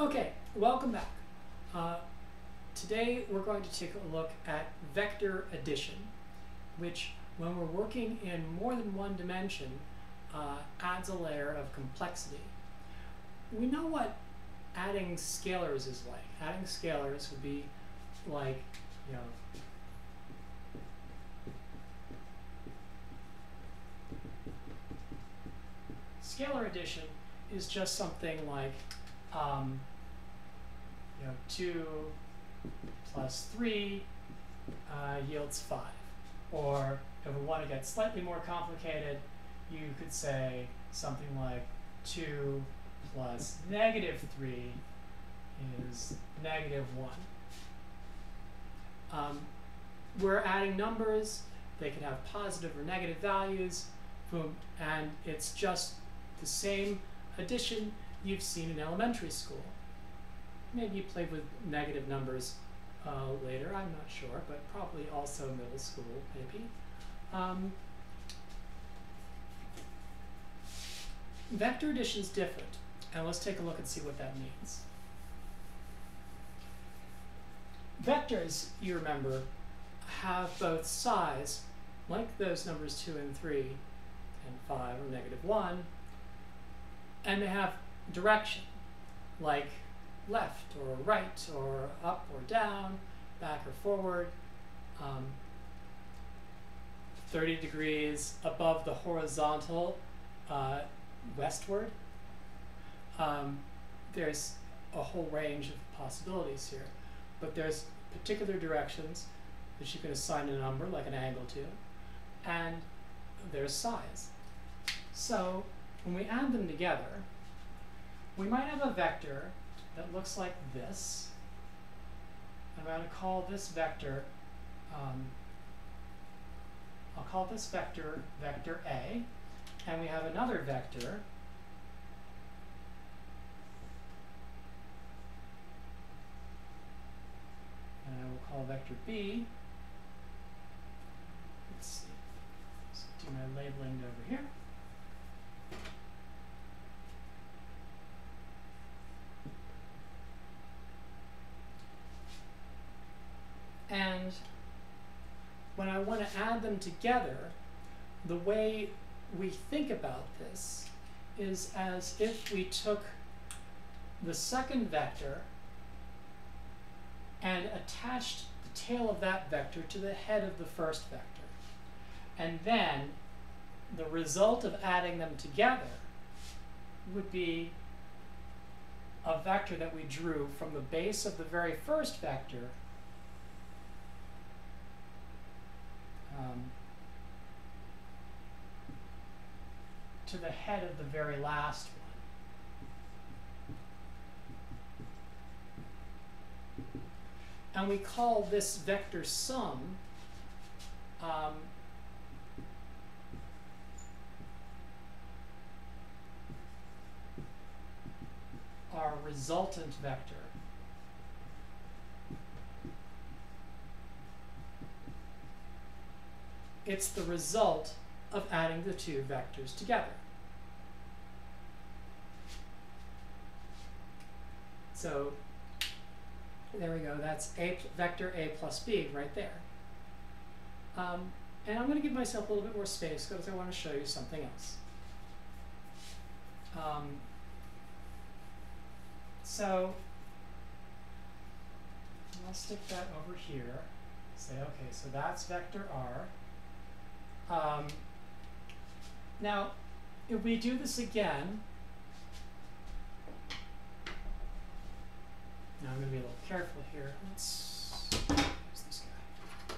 Okay, welcome back. Today we're going to take a look at vector addition, which when we're working in more than one dimension adds a layer of complexity. We know what adding scalars is like. Adding scalars would be like, you know, scalar addition is just something like 2 plus 3 yields 5. Or if we want to get slightly more complicated, you could say something like 2 plus negative 3 is negative 1. We're adding numbers. They can have positive or negative values. Boom. And it's just the same addition you've seen in elementary school. Maybe you played with negative numbers later, I'm not sure, but probably also middle school, maybe. Vector addition is different, and let's take a look and see what that means. Vectors, you remember, have both size, like those numbers 2 and 3, and 5 or negative 1, and they have direction, like left or right or up or down, back or forward, 30 degrees above the horizontal, westward. There's a whole range of possibilities here, but there's particular directions that you can assign a number, like an angle to, and there's size. So when we add them together, we might have a vector that looks like this. I'm going to call this vector, I'll call this vector, vector A, and we have another vector and I will call vector B. Let's see, let's do my labeling over here. And when I want to add them together, the way we think about this is as if we took the second vector and attached the tail of that vector to the head of the first vector. And then the result of adding them together would be a vector that we drew from the base of the very first vector to the head of the very last one. And we call this vector sum our resultant vector. It's the result of adding the two vectors together. So there we go, that's vector A plus B right there. And I'm going to give myself a little bit more space because I want to show you something else. So I'll stick that over here. Say, okay, so that's vector R. Now, if we do this again, now I'm going to be a little careful here. Let's use this guy.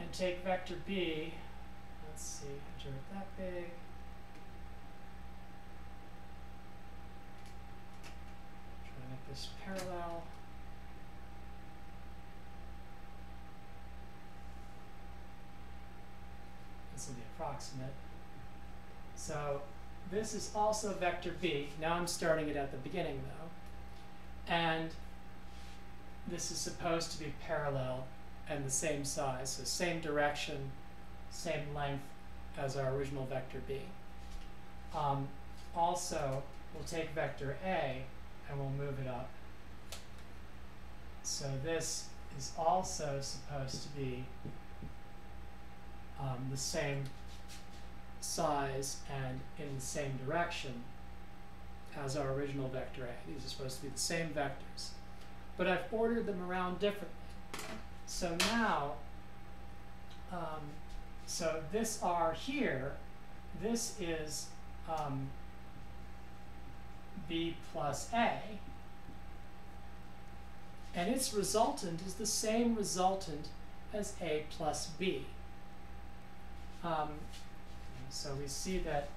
And take vector B. Let's see, I drew it that big. Try to make this parallel. This will be approximate. So this is also vector B. Now I'm starting it at the beginning though. And this is supposed to be parallel and the same size, so same direction, same length as our original vector B. Also, we'll take vector A and we'll move it up. So this is also supposed to be the same size and in the same direction as our original vector A. These are supposed to be the same vectors, but I've ordered them around differently. So now, so this R here, this is B plus A, and its resultant is the same resultant as A plus B. So we see that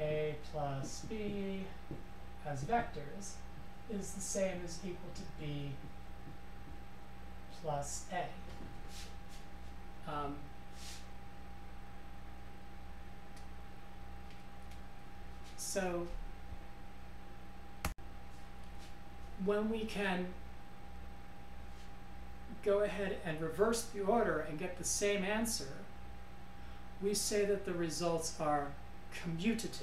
A plus B as vectors is the same as equal to B plus A. So when we can go ahead and reverse the order and get the same answer, we say that the results are commutative.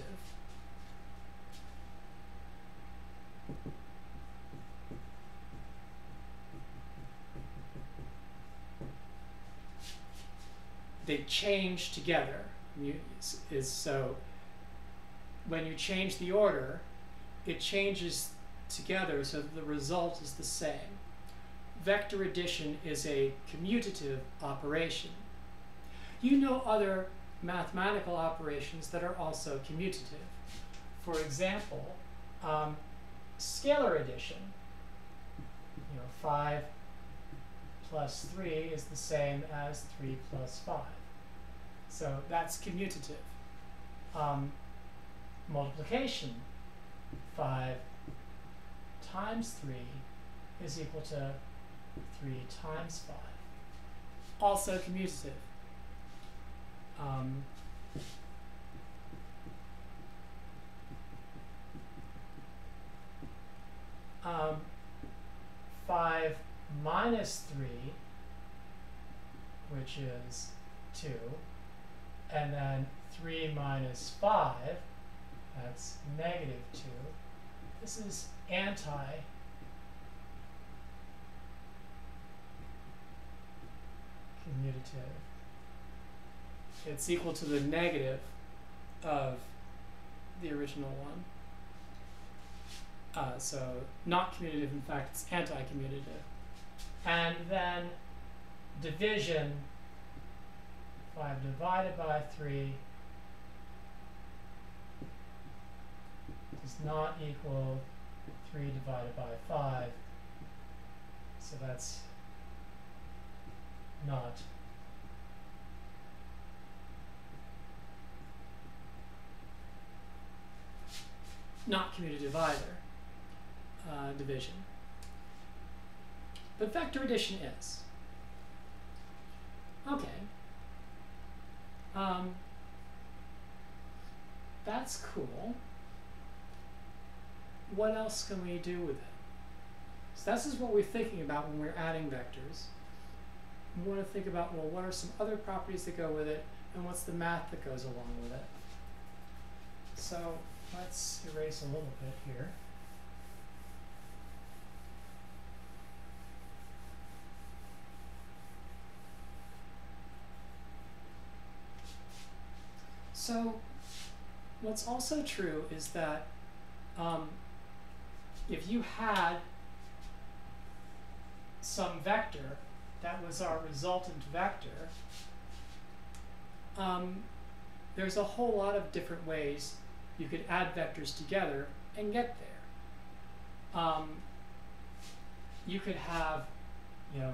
They change together. So when you change the order, it changes together so that the result is the same. Vector addition is a commutative operation. You know other mathematical operations that are also commutative. For example, scalar addition. You know, 5 plus 3 is the same as 3 plus 5. So that's commutative. Multiplication, 5 times 3 is equal to 3 times 5. Also commutative. Five minus 3, which is 2, and then 3 minus 5, that's negative 2. This is anti-commutative. It's equal to the negative of the original one. So not commutative, in fact, it's anti-commutative. And then division, 5 divided by 3 does not equal 3 divided by 5. So that's not commutative either, division. But vector addition is. Okay. That's cool. What else can we do with it? So this is what we're thinking about when we're adding vectors. We want to think about, well, what are some other properties that go with it, and what's the math that goes along with it? So let's erase a little bit here. So what's also true is that if you had some vector that was our resultant vector, there's a whole lot of different ways you could add vectors together and get there. You could have, a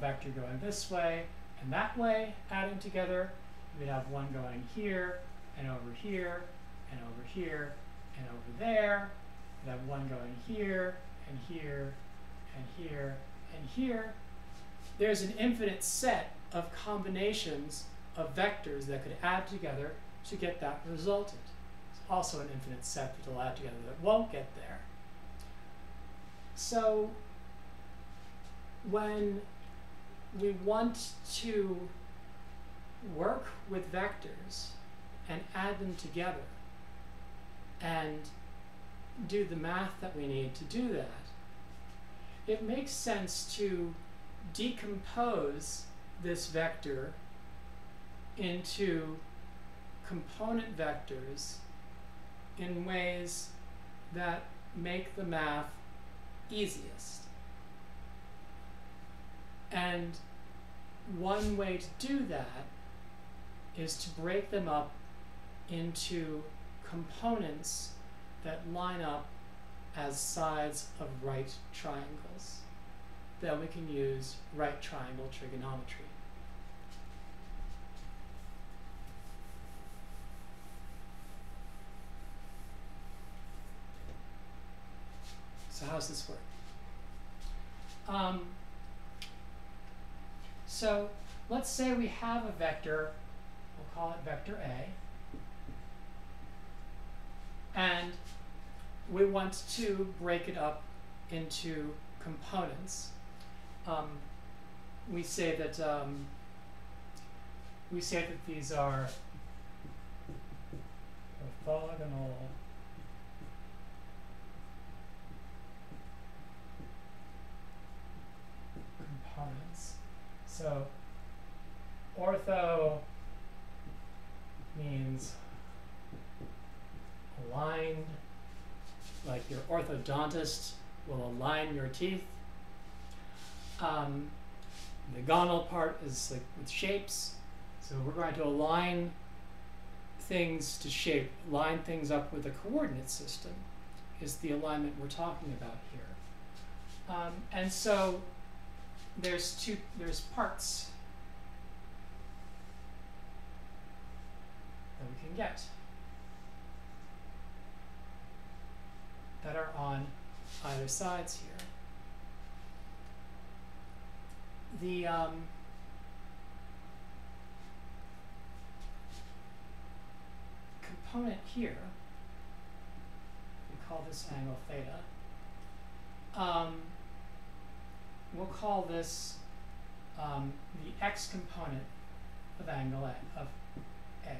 vector going this way and that way, adding together. You could have one going here and over here and over here and over there. You could have one going here and here and here and here. There's an infinite set of combinations of vectors that could add together to get that resultant. Also an infinite set that will add together that won't get there. So when we want to work with vectors and add them together, and do the math that we need to do that, it makes sense to decompose this vector into component vectors in ways that make the math easiest. And one way to do that is to break them up into components that line up as sides of right triangles. Then we can use right triangle trigonometry. So how's this work? So let's say we have a vector, we'll call it vector A, and we want to break it up into components. We say that these are orthogonal components. So ortho means aligned. Like your orthodontist will align your teeth. The gonal part is like with shapes. So we're going to align things to shape, line things up with a coordinate system is the alignment we're talking about here. And so there's parts that we can get that are on either sides here. The component here, we call this angle theta. We'll call this the x component of angle A, of A.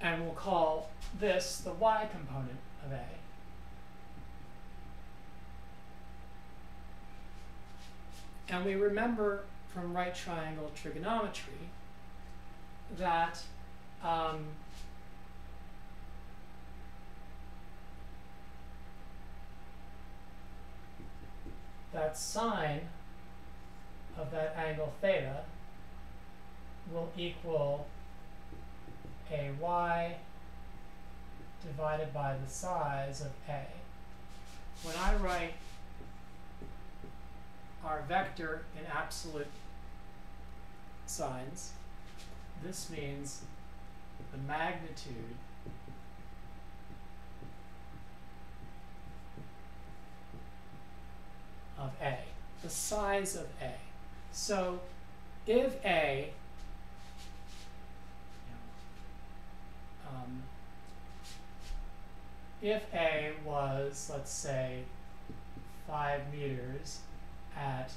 And we'll call this the y component of A. And we remember from right triangle trigonometry that that sine of that angle theta will equal AY divided by the size of A. When I write our vector in absolute signs, this means the magnitude of A, the size of A. So if A if A was, let's say, 5 meters at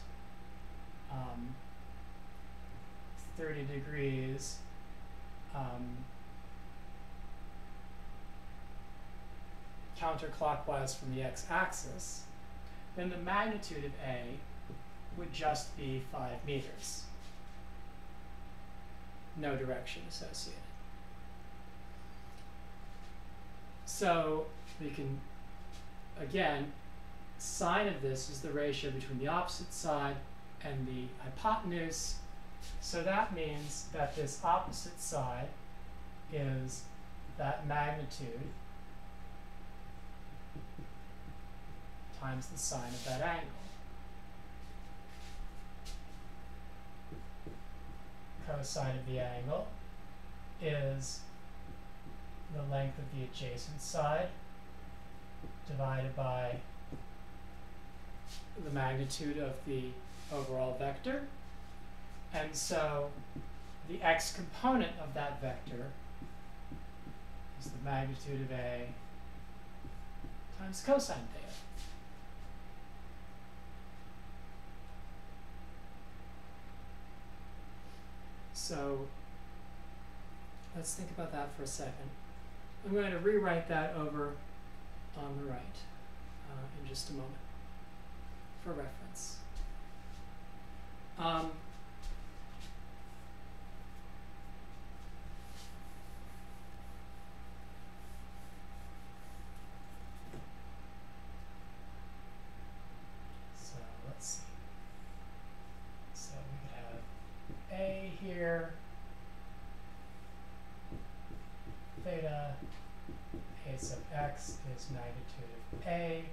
30 degrees counterclockwise from the x-axis, then the magnitude of A would just be 5 meters. No direction associated. So we can, again, sine of this is the ratio between the opposite side and the hypotenuse. So that means that this opposite side is that magnitude times the sine of that angle. Cosine of the angle is the length of the adjacent side divided by the magnitude of the overall vector. And so the x component of that vector is the magnitude of A times cosine theta. So let's think about that for a second. I'm going to rewrite that over on the right in just a moment for reference. So let's see. So we could have A here, theta A sub x is magnitude of A.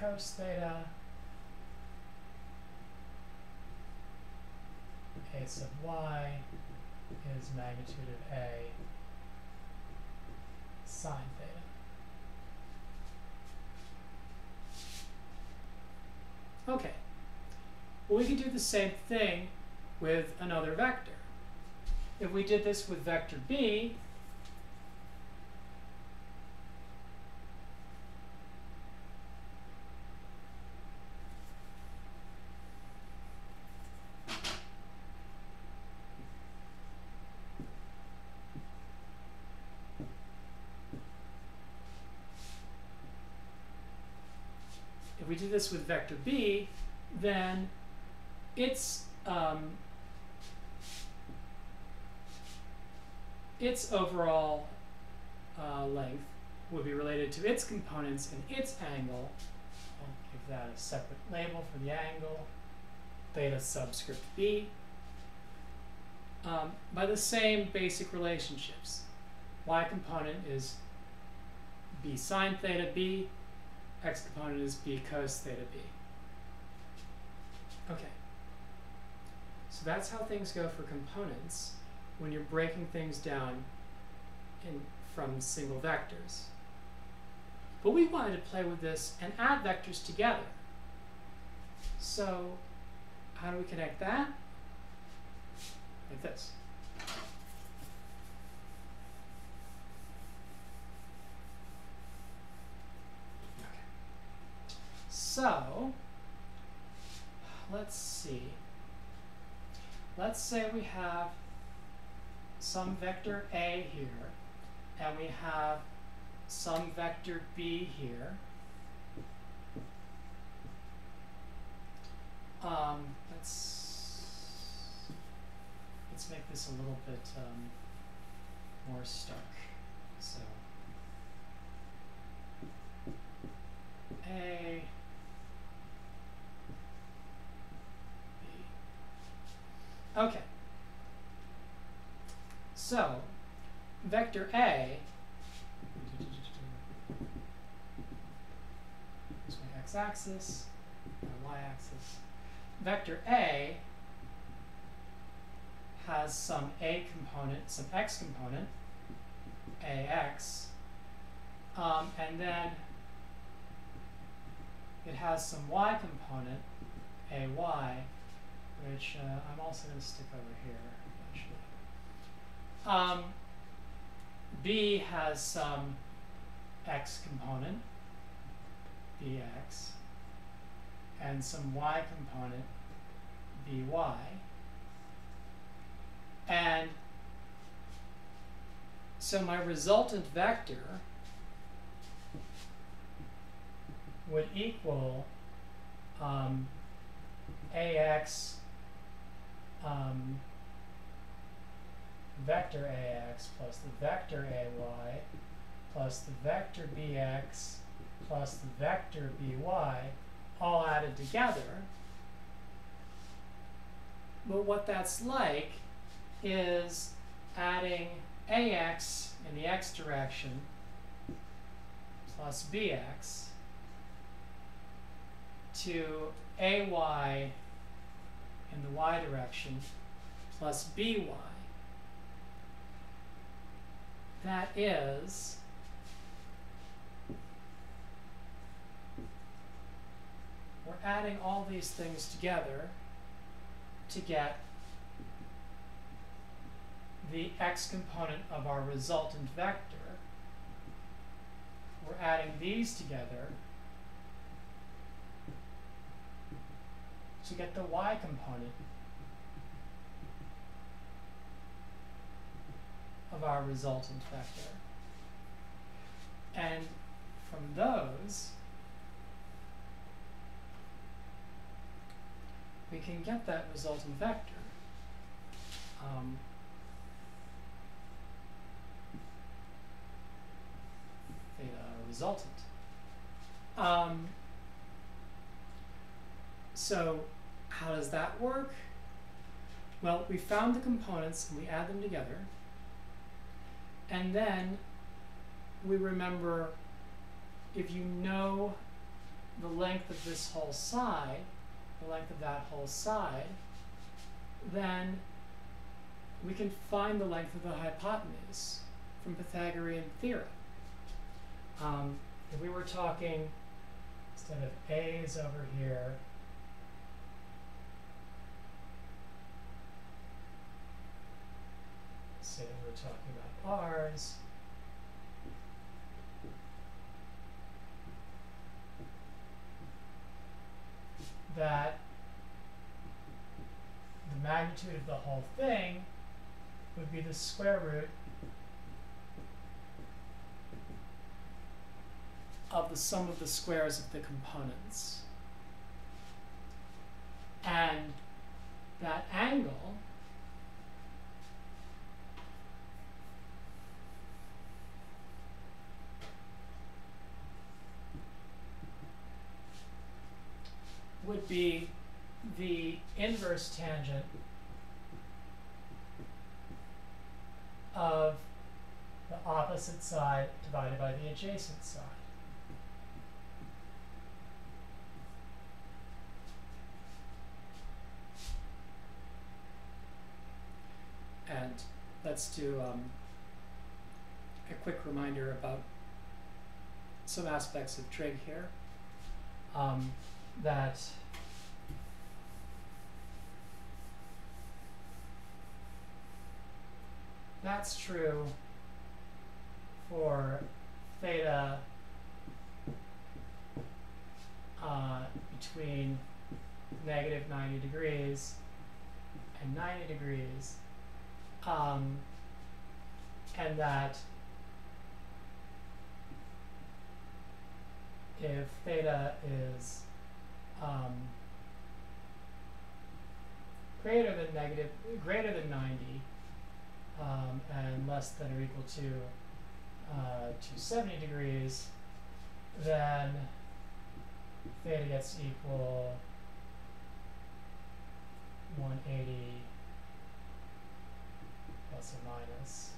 Cos theta A sub y is magnitude of A sine theta. Okay, well, we can do the same thing with another vector. If we did this with vector B, then its overall length would be related to its components and its angle. I'll give that a separate label for the angle, theta subscript b, by the same basic relationships. Y component is b sine theta b, x component is b cos theta b. Okay, so that's how things go for components when you're breaking things down from single vectors. But we wanted to play with this and add vectors together. So how do we connect that? Like this. So let's see. Let's say we have some vector A here, and we have some vector B here. Let's make this a little bit more stark. So A. Okay, so vector A, here's my x-axis, my y-axis. Vector A has some A component, some x component, ax, and then it has some y component, ay, which I'm also going to stick over here, actually. B has some x component, bx, and some y component, by. And so my resultant vector would equal ax, vector ax plus the vector ay plus the vector bx plus the vector by, all added together. But what that's like is adding ax in the x direction plus bx to ay in the y direction plus by. That is we're adding all these things together to get the x component of our resultant vector, we're adding these together to get the y component of our resultant vector. And from those, we can get that resultant vector. Theta resultant. So how does that work? Well, we found the components and we add them together. And then we remember, if you know the length of this whole side, the length of that whole side, then we can find the length of the hypotenuse from Pythagorean theorem. If we were talking, instead of A is over here, say we're talking about R's, that the magnitude of the whole thing would be the square root of the sum of the squares of the components. And that angle would be the inverse tangent of the opposite side divided by the adjacent side. And let's do a quick reminder about some aspects of trig here. That that's true for theta between -90 degrees and 90 degrees, and that if theta is greater than 90 and less than or equal to 270 degrees, then theta gets to equal 180 plus or minus.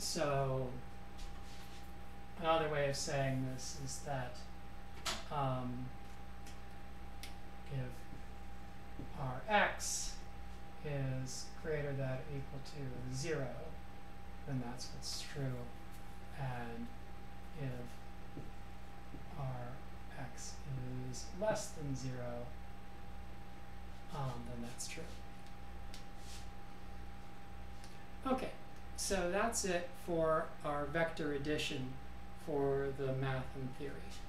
So another way of saying this is that if our x is greater than or equal to 0, then that's what's true. And if our x is less than 0, then that's true. Okay, so that's it for our vector addition for the math and theory.